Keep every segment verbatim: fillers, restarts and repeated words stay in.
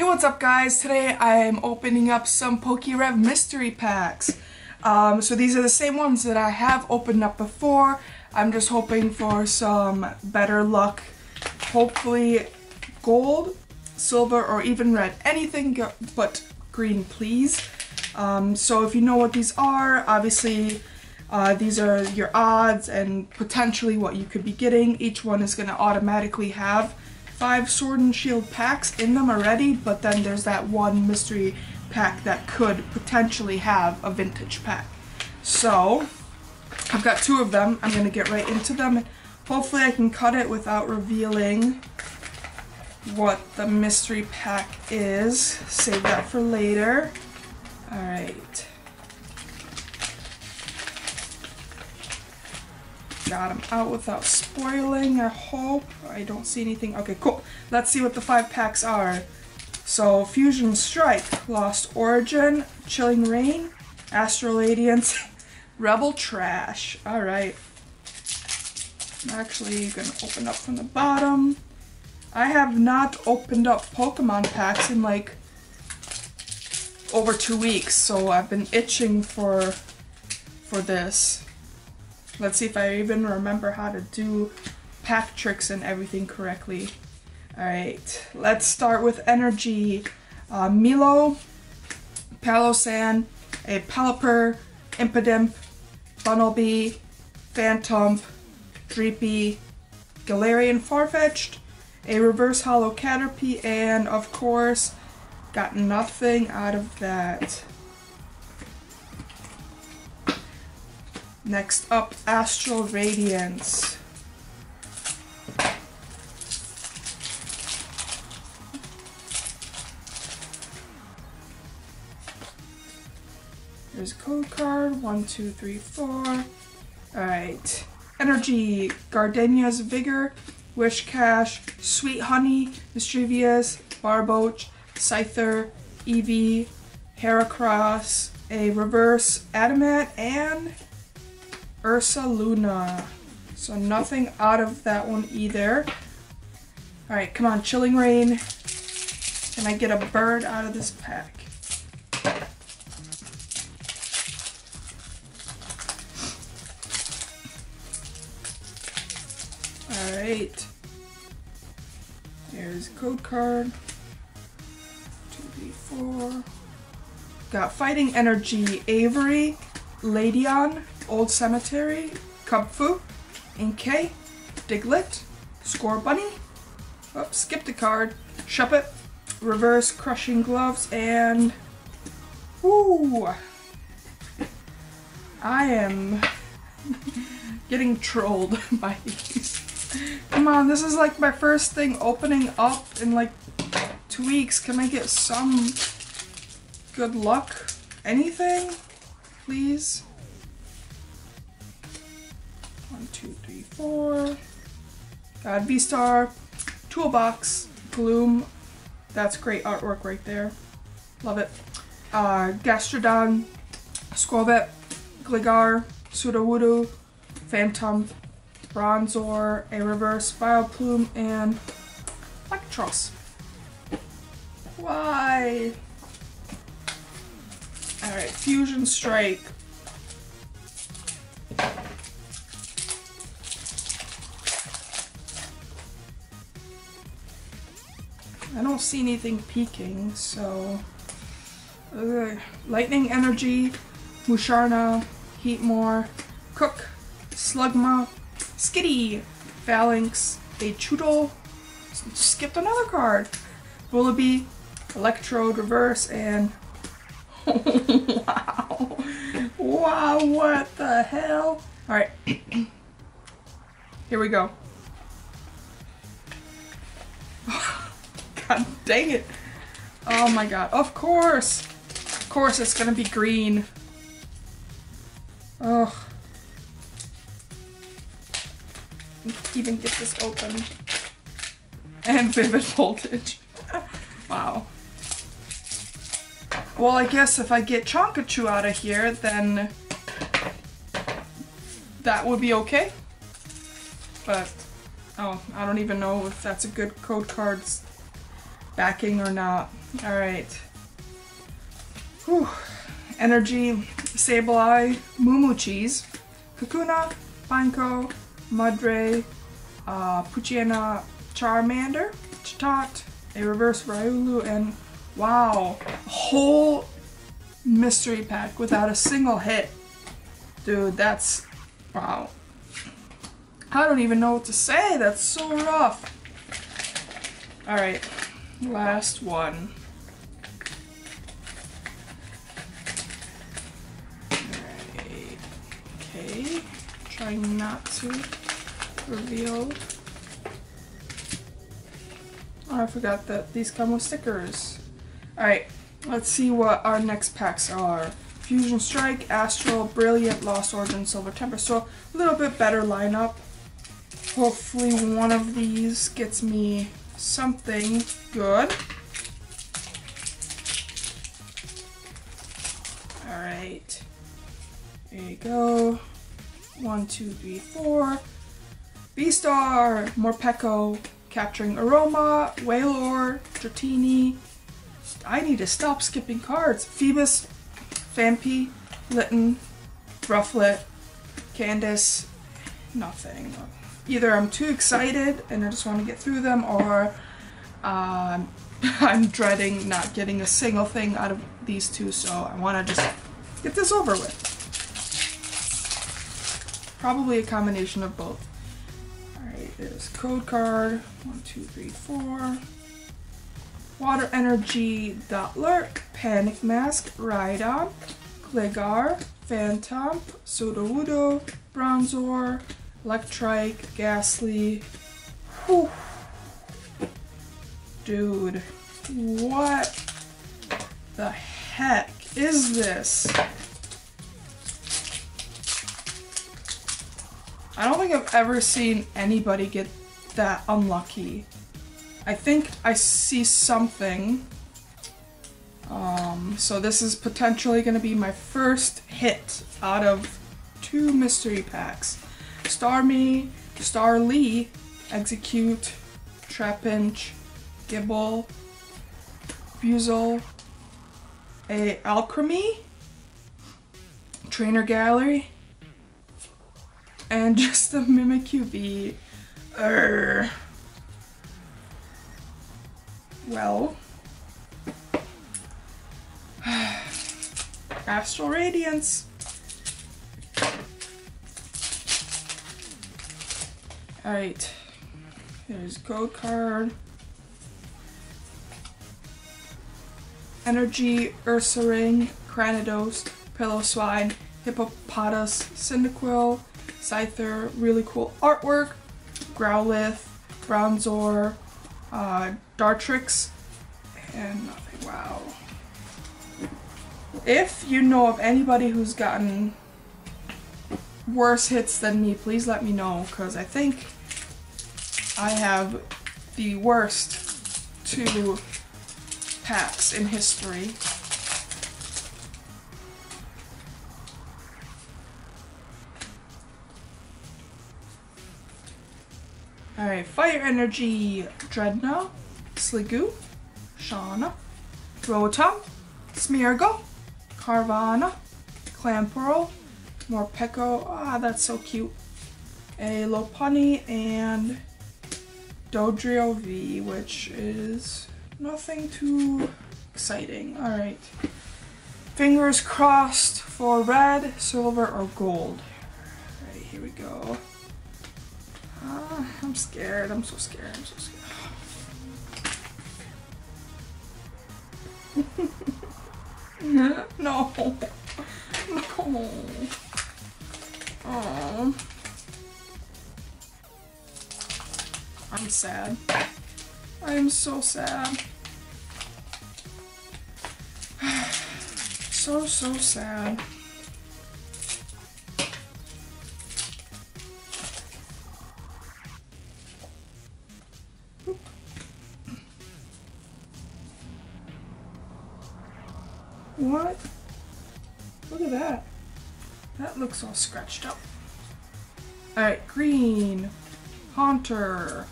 Hey, what's up guys? Today I'm opening up some PokéRev mystery packs. Um, so these are the same ones that I have opened up before. I'm just hoping for some better luck. Hopefully gold, silver, or even red. Anything but green, please. Um, so if you know what these are, obviously uh, these are your odds and potentially what you could be getting. Each one is going to automatically have five Sword and Shield packs in them already, but then there's that one mystery pack that could potentially have a vintage pack. So I've got two of them. I'm gonna get right into them. Hopefully I can cut it without revealing what the mystery pack is. Save that for later. All right. Got them out without spoiling, I hope. I don't see anything. Okay, cool. Let's see what the five packs are. So, Fusion Strike, Lost Origin, Chilling Rain, Astral Radiance, Rebel Trash. Alright. I'm actually gonna open up from the bottom. I have not opened up Pokemon packs in like over two weeks, so I've been itching for for this. Let's see if I even remember how to do pack tricks and everything correctly. Alright, let's start with energy. Uh, Milo, Palosan, a Pelipper, Impidimp, Bunnelby, Phantump, Dreepy, Galarian Farfetch'd, a Reverse Holo Caterpie, and of course, got nothing out of that. Next up, Astral Radiance. There's a code card, one, two, three, four. Alright. Energy, Gardenia's Vigor, Wish Cash, Sweet Honey, Mischievous, Barboach, Scyther, Eevee, Heracross, a Reverse Adamant, and Ursa Luna. So nothing out of that one either. Alright, come on, Chilling Rain. Can I get a bird out of this pack? Alright. There's a code card. two D four. Got Fighting Energy, Avery, Ladion, Old Cemetery, Kubfu, Inkay, Diglett, Score Bunny, oops, skipped a card, Shuppet, Reverse Crushing Gloves, and woo! I am getting trolled by these. Come on, this is like my first thing opening up in like two weeks. Can I get some good luck? Anything? Please? One, two, three, four. Got V-Star, Toolbox, Gloom. That's great artwork right there. Love it. Uh, Gastrodon, Squabit, Gligar, Sudowoodo, Phantom, Bronzor, a Reverse Vileplume, and Electros. Why? Alright, Fusion Strike. I don't see anything peaking, so... Ugh. Lightning Energy, Musharna, Heatmore, Cook, Slugma, Skitty, Phalanx, a Choodle, skipped another card, Bullaby, Electrode Reverse, and... Wow! Wow, what the hell? Alright. Here we go. God dang it. Oh my god. Of course. Of course it's gonna be green. Ugh. Even get this open. And Vivid Voltage. Wow. Well, I guess if I get Chonkachu out of here, then that would be okay. But, oh, I don't even know if that's a good code card's backing or not. All right. Whew. Energy, Sableye, Moomoo Cheese, Kakuna, Banko, Mudray, uh, Poochyena, Charmander, Chatot, a reverse Ryulu, and wow, a whole mystery pack without a single hit. Dude, that's, wow. I don't even know what to say, that's so rough. All right, last one. Okay, trying not to reveal. Oh, I forgot that these come with stickers. Alright, let's see what our next packs are. Fusion Strike, Astral, Brilliant, Lost Origin, Silver Tempest. So, a little bit better lineup. Hopefully one of these gets me something good. Alright. There you go. One, two, three, four. Beastar, Morpeko, Capturing Aroma, Wailord, Dratini. I need to stop skipping cards. Phoebus, Fampi, Litten, Rufflet, Candace. Nothing. Either I'm too excited and I just want to get through them, or uh, I'm dreading not getting a single thing out of these two, so I want to just get this over with. Probably a combination of both. Alright, there's code card. One, two, three, four. Water Energy, Dotlurk, Panic Mask, Rhydon, Gligar, Phantomp, Sudowoodo, Bronzor, Electrike, Ghastly. Whew. Dude, what the heck is this? I don't think I've ever seen anybody get that unlucky. I think I see something. Um, so this is potentially going to be my first hit out of two mystery packs. Starmie, Starly, Execute, Trapinch, Gibble, Buzzle, a Alchemy, Trainer Gallery, and just the Mimikyu bee. Urgh. Well. Astral Radiance. Alright. There's code card. Energy, Ursaring, Kranidos, Pillowswine, Hippopotas, Cyndaquil, Scyther, really cool artwork, Growlithe, Bronzor, uh, Dartrix, and nothing. Wow. If you know of anybody who's gotten worse hits than me, please let me know, because I think I have the worst two packs in history. Alright, Fire Energy, Dreadnought, Sliggoo, Shauna, Rotom, Smeargle, Carvanha, Clamperl, Morpeko, ah that's so cute, a Lopunny, and Dodrio V, which is nothing too exciting. Alright, fingers crossed for red, silver, or gold. Alright, here we go. Uh, I'm scared. I'm so scared. I'm so scared. No. No. Oh. I'm sad. I am so sad. So, so sad. What? Look at that. That looks all scratched up. Alright, Green, Haunter,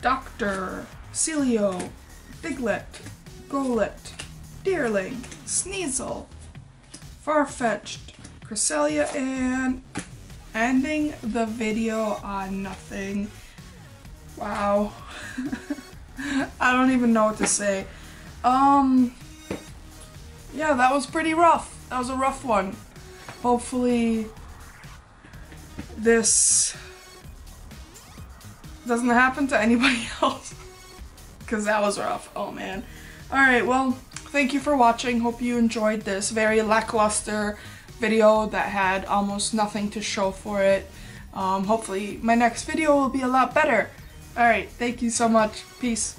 Doctor, Celio, Diglett, Golett, Deerling, Sneasel, Farfetch'd, Cresselia, and ending the video on nothing. Wow. I don't even know what to say. Um, yeah, that was pretty rough. That was a rough one. Hopefully this doesn't happen to anybody else, because that was rough. Oh man. Alright, well, thank you for watching. Hope you enjoyed this very lackluster video that had almost nothing to show for it. Um, hopefully my next video will be a lot better. Alright, thank you so much. Peace.